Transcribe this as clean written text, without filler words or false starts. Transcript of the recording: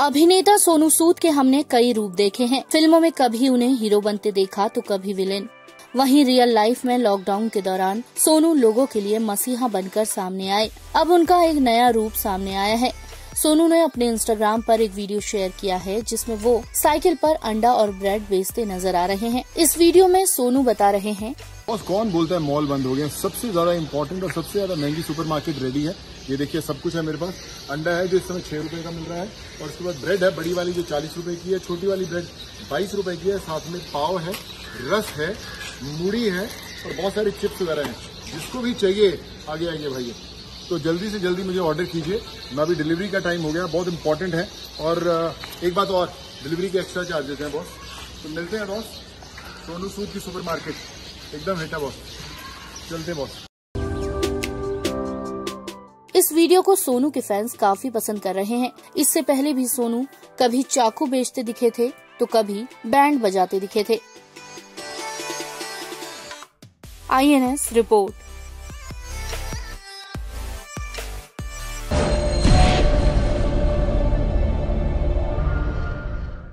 अभिनेता सोनू सूद के हमने कई रूप देखे हैं। फिल्मों में कभी उन्हें हीरो बनते देखा तो कभी विलेन। वहीं रियल लाइफ में लॉकडाउन के दौरान सोनू लोगों के लिए मसीहा बनकर सामने आए। अब उनका एक नया रूप सामने आया है। सोनू ने अपने इंस्टाग्राम पर एक वीडियो शेयर किया है जिसमें वो साइकिल पर अंडा और ब्रेड बेचते नजर आ रहे हैं। इस वीडियो में सोनू बता रहे हैं, कौन बोलता है मॉल बंद हो गया, सबसे ज्यादा इम्पोर्टेंट और सबसे ज्यादा महंगी सुपरमार्केट रेडी है। ये देखिए सब कुछ है मेरे पास। अंडा है जो इस समय 6 रुपए का मिल रहा है, और उसके बाद ब्रेड है बड़ी वाली जो 40 रुपए की है, छोटी वाली ब्रेड 22 रुपए की है। साथ में पाव है, रस है, मूढ़ी है और बहुत सारे चिप्स वगैरह हैं। जिसको भी चाहिए आगे आइए भाई, तो जल्दी से जल्दी मुझे ऑर्डर कीजिए। मैं अभी डिलीवरी का टाइम हो गया, बहुत इंपॉर्टेंट है। और एक बात और, डिलीवरी के एक्स्ट्रा चार्जेस हैं बॉस। तो मिलते हैं बॉस, सोनू सूद की सुपर मार्केट एकदम हिट है बॉस। चलते बॉस। इस वीडियो को सोनू के फैंस काफी पसंद कर रहे हैं। इससे पहले भी सोनू कभी चाकू बेचते दिखे थे तो कभी बैंड बजाते दिखे थे। INS report.